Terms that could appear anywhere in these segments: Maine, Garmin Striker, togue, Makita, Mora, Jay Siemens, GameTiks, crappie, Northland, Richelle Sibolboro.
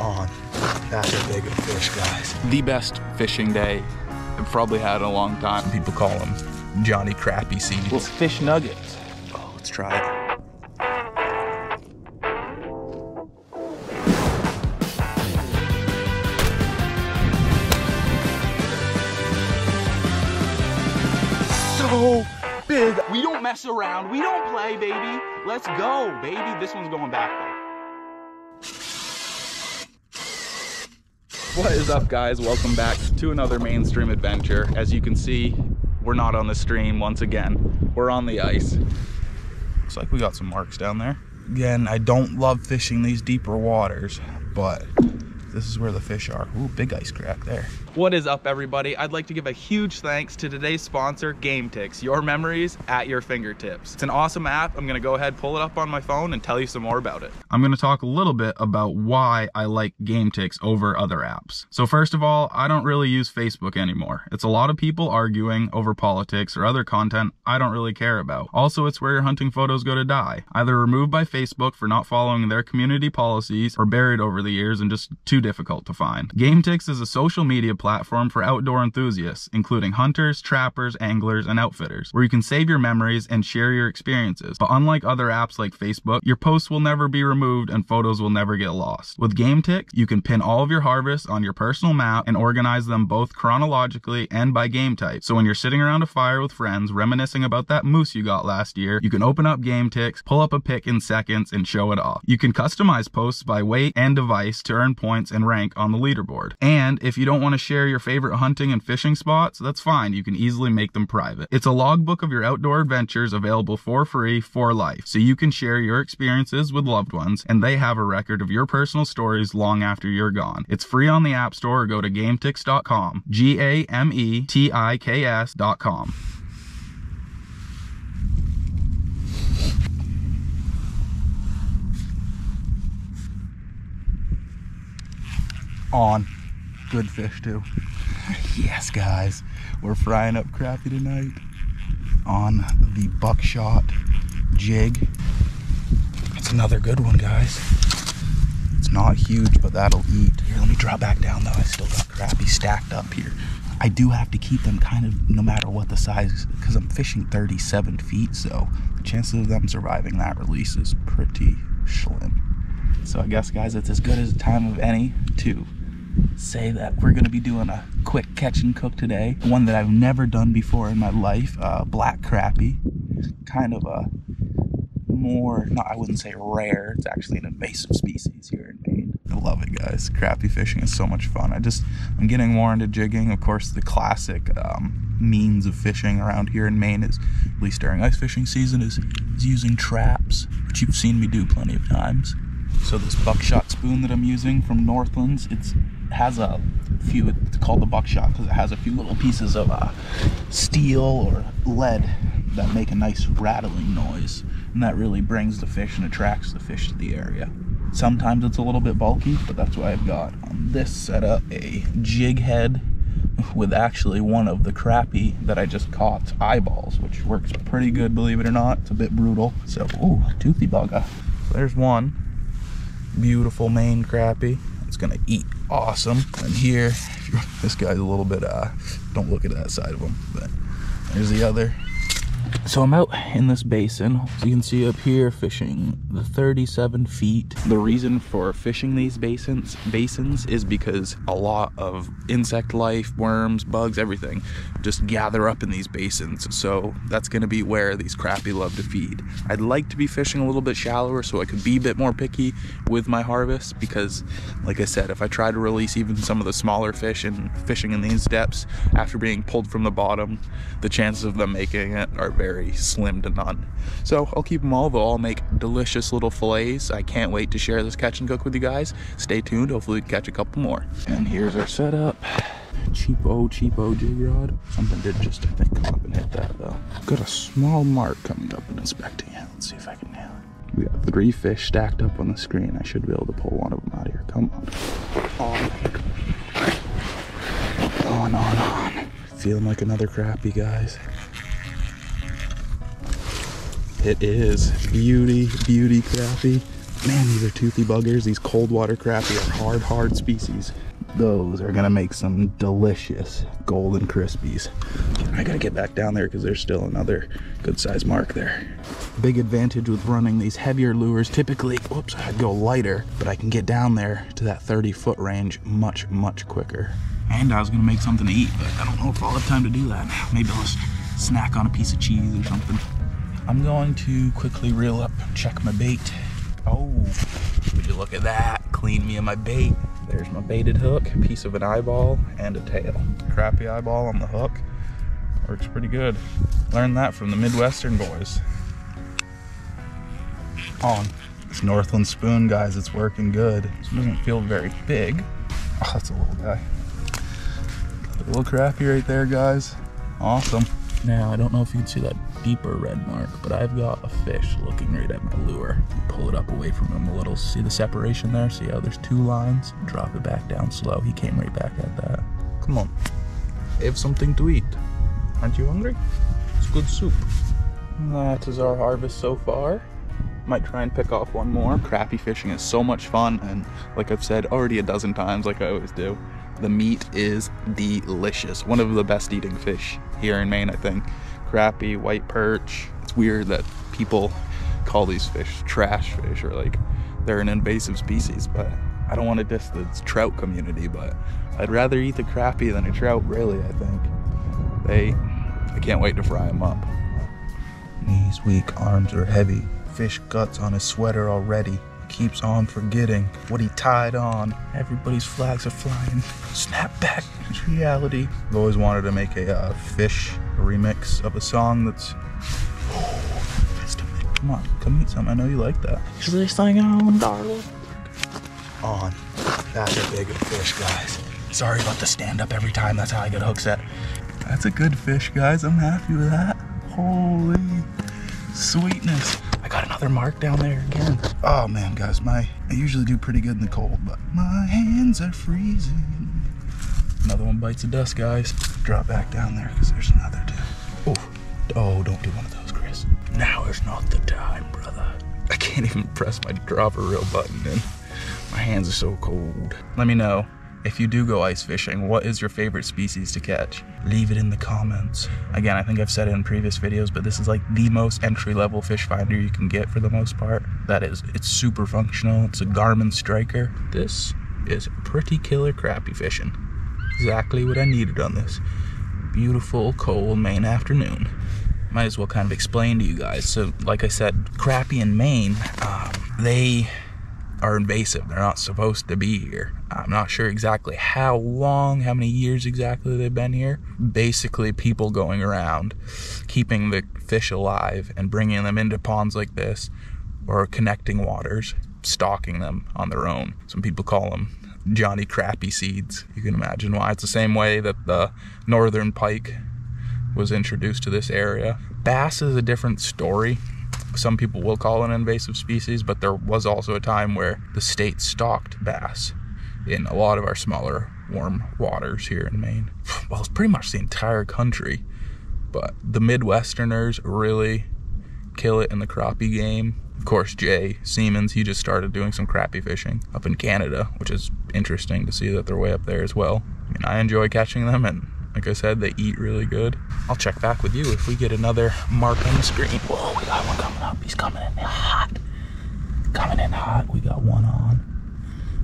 on. That's a big fish, guys. The best fishing day I've probably had in a long time. Some people call them Johnny Crappy Seeds. Well, fish nuggets. Oh, let's try it. So big. We don't mess around. We don't play, baby. Let's go, baby. This one's going back, though. What is up, guys? Welcome back to another mainstream adventure. As you can see, we're not on the stream once again. We're on the ice. Looks like we got some marks down there. Again, I don't love fishing these deeper waters, but this is where the fish are. Ooh, big ice crack there. What is up, everybody? I'd like to give a huge thanks to today's sponsor, GameTiks. Your memories at your fingertips. It's an awesome app. I'm gonna go ahead, pull it up on my phone and tell you some more about it. I'm gonna talk a little bit about why I like GameTiks over other apps. So first of all, I don't really use Facebook anymore. It's a lot of people arguing over politics or other content I don't really care about. Also, it's where your hunting photos go to die. Either removed by Facebook for not following their community policies or buried over the years and just too difficult to find. GameTiks is a social media platform for outdoor enthusiasts, including hunters, trappers, anglers, and outfitters, where you can save your memories and share your experiences. But unlike other apps like Facebook, your posts will never be removed and photos will never get lost. With GameTiks, you can pin all of your harvests on your personal map and organize them both chronologically and by game type. So when you're sitting around a fire with friends reminiscing about that moose you got last year, you can open up GameTiks, pull up a pic in seconds, and show it off. You can customize posts by weight and device to earn points and rank on the leaderboard. And if you don't want to share your favorite hunting and fishing spots, that's fine. You can easily make them private. It's a logbook of your outdoor adventures available for free for life, so you can share your experiences with loved ones and they have a record of your personal stories long after you're gone. It's free on the App Store or go to GameTiks.com. GameTiks.com. On. Good fish too. Yes, guys, we're frying up crappie tonight on the buckshot jig. It's another good one, guys. It's not huge, but that'll eat. Here, let me drop back down though. I still got crappie stacked up here. I do have to keep them kind of no matter what the size, because I'm fishing 37 feet, so the chances of them surviving that release is pretty slim. So I guess, guys, it's as good as a time of any to say that we're gonna be doing a quick catch and cook today. One that I've never done before in my life, black crappie. Kind of a more, not, I wouldn't say rare, it's actually an invasive species here in Maine. I love it, guys. Crappie fishing is so much fun. I'm getting more into jigging. Of course, the classic means of fishing around here in Maine is, at least during ice fishing season, is using traps, which you've seen me do plenty of times. So this buckshot spoon that I'm using from Northland's, it's called the buckshot because it has a few little pieces of steel or lead that make a nice rattling noise, and that really brings the fish and attracts the fish to the area. Sometimes it's a little bit bulky, but that's why I've got on this setup a jig head with actually one of the crappie that I just caught's eyeballs, which works pretty good, believe it or not. It's a bit brutal. So, ooh, toothy bugger. So there's one. Beautiful Maine crappie. It's gonna eat awesome. And here, this guy's a little bit don't look at that side of him, but there's the other. So I'm out in this basin, so you can see up here, fishing the 37 feet. The reason for fishing these basins is because a lot of insect life, worms, bugs, everything just gather up in these basins. So that's going to be where these crappie love to feed. I'd like to be fishing a little bit shallower so I could be a bit more picky with my harvest, because like I said, if I try to release even some of the smaller fish and fishing in these depths after being pulled from the bottom, the chances of them making it are very slim to none. So I'll keep them all, though I'll make delicious little fillets. I can't wait to share this catch and cook with you guys. Stay tuned, hopefully we can catch a couple more. And here's our setup. Cheapo jig rod. Something did just, I think, come up and hit that though. Got a small mark coming up and inspecting it. Let's see if I can nail it. We got three fish stacked up on the screen. I should be able to pull one of them out of here. Come on. On. Feeling like another crappie, guys. It is beauty crappie. Man, these are toothy buggers. These cold water crappie are hard species. Those are gonna make some delicious golden crispies. I gotta get back down there because there's still another good size mark there. Big advantage with running these heavier lures, typically, whoops, I'd go lighter, but I can get down there to that 30-foot range much quicker. And I was gonna make something to eat, but I don't know if I'll have time to do that. Maybe I'll snack on a piece of cheese or something. I'm going to quickly reel up, check my bait. Oh, would you look at that? Clean me of my bait. There's my baited hook, a piece of an eyeball, and a tail. Crappy eyeball on the hook. Works pretty good. Learned that from the Midwestern boys. On. This Northland spoon, guys, it's working good. It doesn't feel very big. Oh, that's a little guy. A little crappy right there, guys. Awesome. Now, I don't know if you can see that deeper red mark, but I've got a fish looking right at my lure. Pull it up away from him a little. See the separation there? See how there's two lines? Drop it back down slow. He came right back at that. Come on. I have something to eat. Aren't you hungry? It's good soup. That is our harvest so far. Might try and pick off one more. Crappie fishing is so much fun, and like I've said already a dozen times, like I always do, the meat is delicious. One of the best eating fish here in Maine, I think. Crappie, white perch. It's weird that people call these fish trash fish, or like they're an invasive species, but I don't want to diss the trout community, but I'd rather eat the crappie than a trout, really, I think. I can't wait to fry them up. Knees weak, arms are heavy. Fish guts on his sweater already. Keeps on forgetting what he tied on. Everybody's flags are flying. Snap back to reality. I've always wanted to make a fish remix of a song that's... Oh, come on, come eat something. I know you like that. Is this thing on, darling? On. That's a big fish, guys. Sorry about the stand-up every time. That's how I get hooked at. That's a good fish, guys. I'm happy with that. Holy sweetness. I got another mark down there again. Oh man, guys, I usually do pretty good in the cold, but my hands are freezing. Another one bites the dust, guys. Drop back down there, because there's another two. Oh, oh, don't do one of those, Chris. Now is not the time, brother. I can't even press my dropper reel button in. My hands are so cold. Let me know if you do go ice fishing, what is your favorite species to catch? Leave it in the comments. Again, I think I've said it in previous videos, but this is like the most entry-level fish finder you can get for the most part. That is, it's super functional. It's a Garmin Striker. This is pretty killer crappie fishing. Exactly what I needed on this beautiful, cold Maine afternoon. Might as well kind of explain to you guys. So, like I said, crappie in Maine, they are invasive. They're not supposed to be here. I'm not sure exactly how long, how many years exactly they've been here. Basically, people going around, keeping the fish alive and bringing them into ponds like this, or connecting waters, stocking them on their own. Some people call them Johnny Crappie seeds. You can imagine why. It's the same way that the northern pike was introduced to this area. Bass is a different story. Some people will call it an invasive species, but there was also a time where the state stocked bass in a lot of our smaller warm waters here in Maine. Well, it's pretty much the entire country, but the Midwesterners really kill it in the crappie game. Of course, Jay Siemens, he just started doing some crappie fishing up in Canada, which is interesting to see that they're way up there as well. I mean, I enjoy catching them, and like I said, they eat really good. I'll check back with you if we get another mark on the screen. Whoa, we got one coming up. He's coming in hot. Coming in hot. We got one on.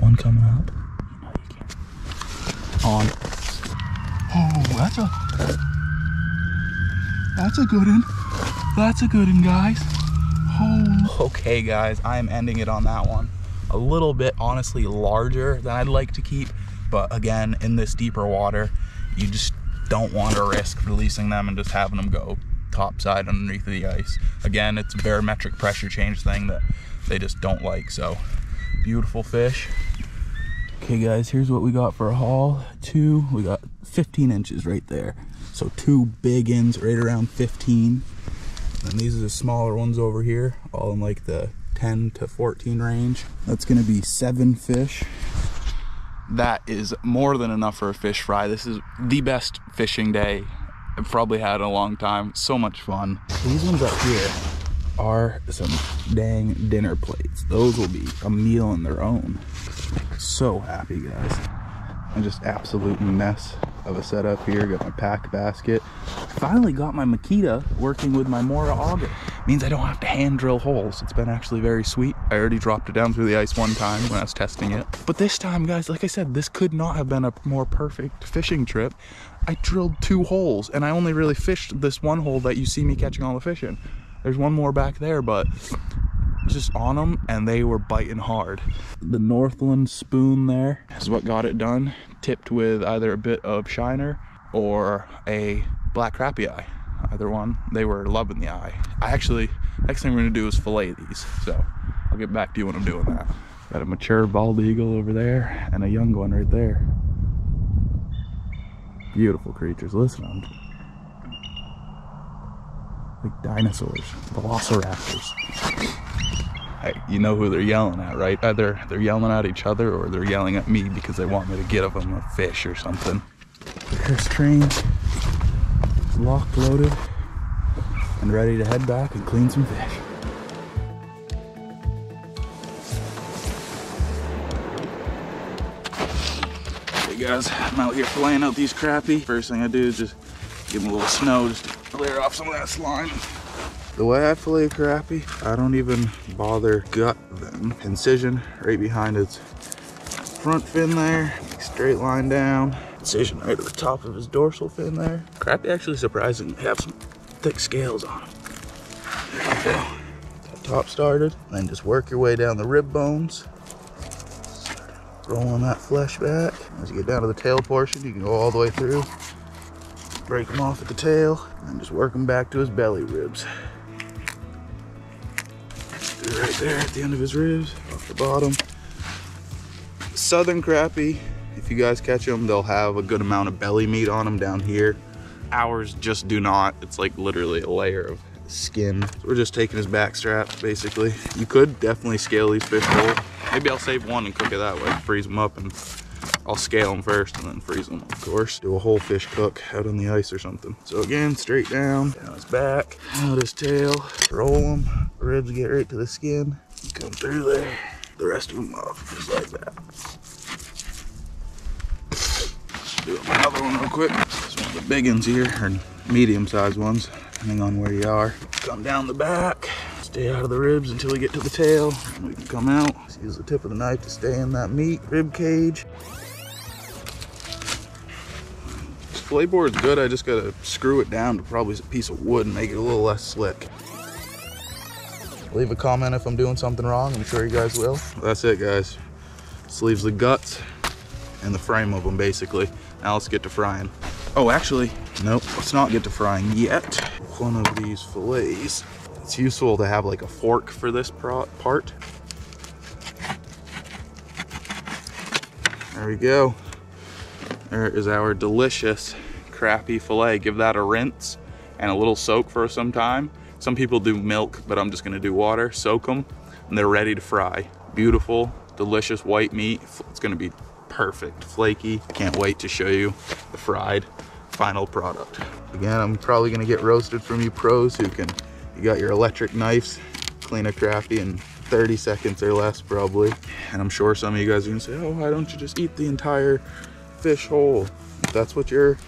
One coming up. You know you can't. On. Oh, that's a good one. That's a good one, guys. Oh. Okay, guys, I am ending it on that one. A little bit, honestly, larger than I'd like to keep. But again, in this deeper water, you just don't want to risk releasing them and just having them go topside underneath the ice. Again, it's a barometric pressure change thing that they just don't like, so beautiful fish. Okay guys, here's what we got for a haul. We got 15 inches right there. So two big ends right around 15. And these are the smaller ones over here, all in like the 10 to 14 range. That's gonna be 7 fish. That is more than enough for a fish fry. This is the best fishing day I've probably had in a long time. So much fun. These ones up here, are some dang dinner plates. Those will be a meal on their own. So happy, guys. I'm just absolute mess of a setup here. Got my pack basket. Finally got my Makita working with my Mora auger. Means I don't have to hand drill holes. It's been actually very sweet. I already dropped it down through the ice one time when I was testing it. But this time, guys, like I said, this could not have been a more perfect fishing trip. I drilled 2 holes and I only really fished this one hole that you see me catching all the fish in. There's one more back there, but just on them and they were biting hard. The Northland spoon there is what got it done, tipped with either a bit of shiner or a black crappie eye. Either one, they were loving the eye. I actually, next thing we're gonna do is fillet these, so I'll get back to you when I'm doing that. Got a mature bald eagle over there and a young one right there. Beautiful creatures, listen to them. Like dinosaurs, velociraptors. Hey, you know who they're yelling at, right? Either they're yelling at each other or they're yelling at me because they want me to get them a fish or something. There's train. It's locked, loaded, and ready to head back and clean some fish. Hey guys, I'm out here filleting out these crappie. First thing I do is just give them a little snow just to clear off some of that slime. The way I fillet crappie, I don't even bother gut them. Incision right behind its front fin there, straight line down. Incision right at the top of his dorsal fin there. Crappie actually surprisingly have some thick scales on them. There you go. Got top started, then just work your way down the rib bones. Rolling that flesh back. As you get down to the tail portion, you can go all the way through. Break them off at the tail, and then just work them back to his belly ribs. Right there at the end of his ribs, off the bottom. Southern crappie, if you guys catch them, they'll have a good amount of belly meat on them down here. Ours just do not. It's like literally a layer of skin. So we're just taking his back strap, basically. You could definitely scale these fish whole. Maybe I'll save one and cook it that way, freeze them up, and I'll scale them first and then freeze them, of course. Do a whole fish cook out on the ice or something. So again, straight down, down his back, out his tail, roll them. Ribs get right to the skin, come through there, the rest of them off just like that. Do another one real quick. This is one of the big ones here, or medium-sized ones, depending on where you are. Come down the back, stay out of the ribs until we get to the tail, and we can come out. Just use the tip of the knife to stay in that meat rib cage. This fillet board's good, I just gotta screw it down to probably a piece of wood and make it a little less slick. Leave a comment if I'm doing something wrong. I'm sure you guys will. That's it, guys. Just leaves the guts and the frame of them, basically. Now let's get to frying. Oh, actually, nope, let's not get to frying yet. One of these fillets. It's useful to have like a fork for this part. There we go. There is our delicious crappie fillet. Give that a rinse and a little soak for some time. Some people do milk, but I'm just gonna do water, soak them, and they're ready to fry. Beautiful, delicious white meat. It's gonna be perfect, flaky. I can't wait to show you the fried final product. Again, I'm probably gonna get roasted from you pros who can, you got your electric knives, clean a crappie in 30 seconds or less probably. And I'm sure some of you guys are gonna say, oh, why don't you just eat the entire fish whole? If that's what you're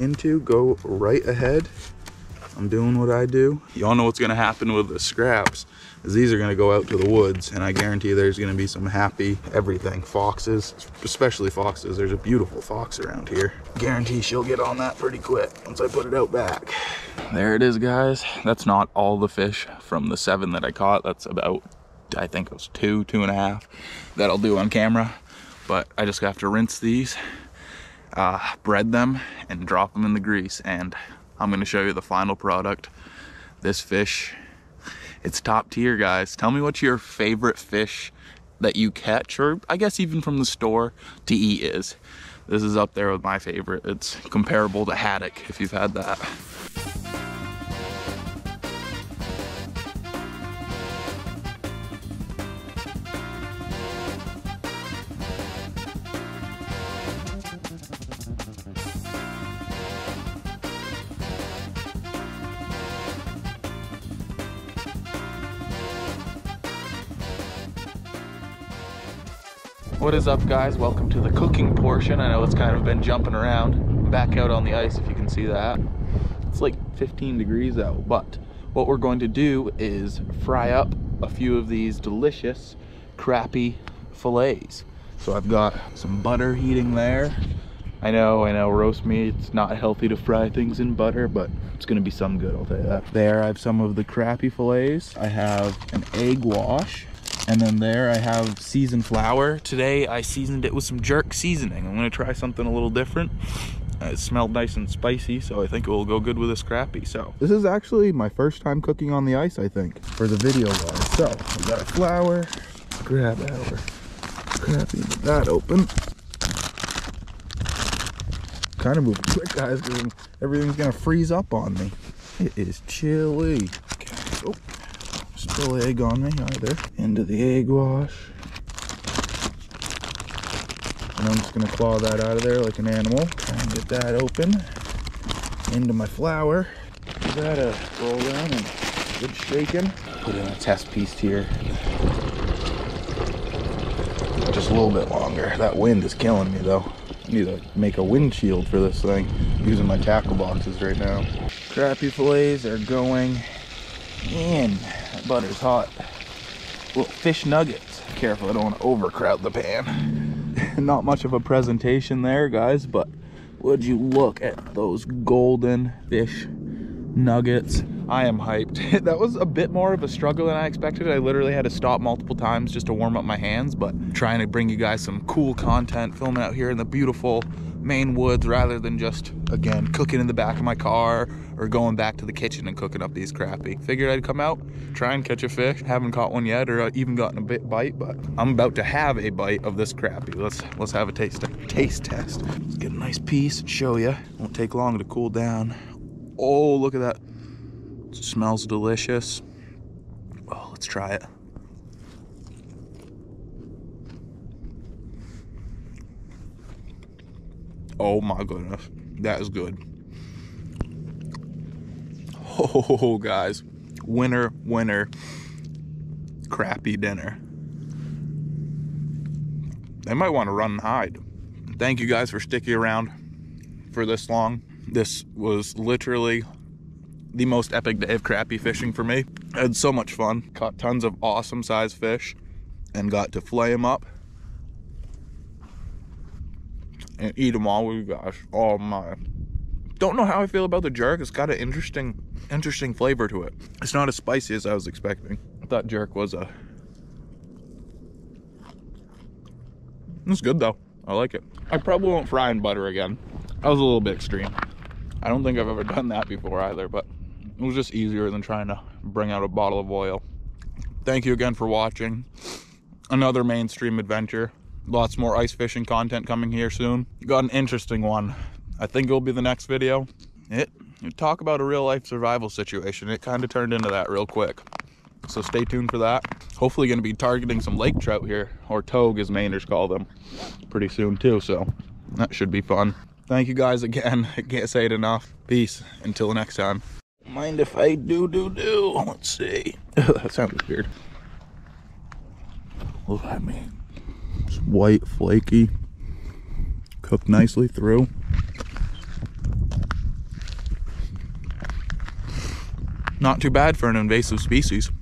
into, go right ahead. I'm doing what I do. Y'all know what's gonna happen with the scraps is these are gonna go out to the woods, and I guarantee there's gonna be some happy everything. Foxes, especially foxes. There's a beautiful fox around here. Guarantee she'll get on that pretty quick once I put it out back. There it is, guys. That's not all the fish from the 7 that I caught. That's about, I think it was 2, 2.5 that I'll do on camera. But I just have to rinse these, bread them, and drop them in the grease, and I'm gonna show you the final product. This fish, it's top tier, guys. Tell me what's your favorite fish that you catch, or I guess even from the store, to eat is. This is up there with my favorite. It's comparable to haddock, if you've had that. What is up, guys? Welcome to the cooking portion. I know it's kind of been jumping around. Back out on the ice, if you can see that. It's like 15 degrees out, but what we're going to do is fry up a few of these delicious crappie fillets. So I've got some butter heating there. I know, roast meat, it's not healthy to fry things in butter, but it's gonna be some good, I'll tell you that. There I have some of the crappie fillets. I have an egg wash, and then there I have seasoned flour. Today I seasoned it with some jerk seasoning. I'm gonna try something a little different. It smelled nice and spicy, so I think it will go good with this crappie. So this is actually my first time cooking on the ice, I think, for the video wise. So we got our flour, grab our crappie, get that open. Kind of move quick, guys, because everything's gonna freeze up on me. It is chilly. Okay. Oh, spill egg on me either. Into the egg wash. And I'm just gonna claw that out of there like an animal. Try and get that open. Into my flour. Give that a roll down and good shaking. Put in a test piece here. Just a little bit longer. That wind is killing me though. I need to make a windshield for this thing. I'm using my tackle boxes right now. Crappie fillets are going in. That butter's hot. Little fish nuggets. Careful, I don't want to overcrowd the pan. Not much of a presentation there, guys, but would you look at those golden fish nuggets? I am hyped. That was a bit more of a struggle than I expected. I literally had to stop multiple times just to warm up my hands, but I'm trying to bring you guys some cool content, filming out here in the beautiful Maine woods rather than just, again, cooking in the back of my car or going back to the kitchen and cooking up these crappie. Figured I'd come out, try and catch a fish. Haven't caught one yet or even gotten a bite, but I'm about to have a bite of this crappie. Let's have a taste test. Let's get a nice piece and show you. Won't take long to cool down. Oh, look at that. It smells delicious. Oh, let's try it. Oh my goodness, that is good. Oh, guys, winner, winner, crappie dinner. They might want to run and hide. Thank you guys for sticking around for this long. This was literally the most epic day of crappie fishing for me. I had so much fun, caught tons of awesome sized fish and got to fillet them up and eat them all with you guys. Oh my. Don't know how I feel about the jerk. It's got an interesting flavor to it. It's not as spicy as I was expecting. I thought jerk was a... It's good though, I like it. I probably won't fry in butter again. That was a little bit extreme. I don't think I've ever done that before either, but it was just easier than trying to bring out a bottle of oil. Thank you again for watching. Another mainstream adventure. Lots more ice fishing content coming here soon. Got an interesting one. I think it'll be the next video. Talk about a real life survival situation. It kind of turned into that real quick. So stay tuned for that. Hopefully gonna be targeting some lake trout here, or togue as Mainers call them, pretty soon too. So that should be fun. Thank you guys again. I can't say it enough. Peace. Until next time. Mind if I do? Let's see. That sounded weird. Look at me. It's white, flaky. Cooked nicely through. Not too bad for an invasive species.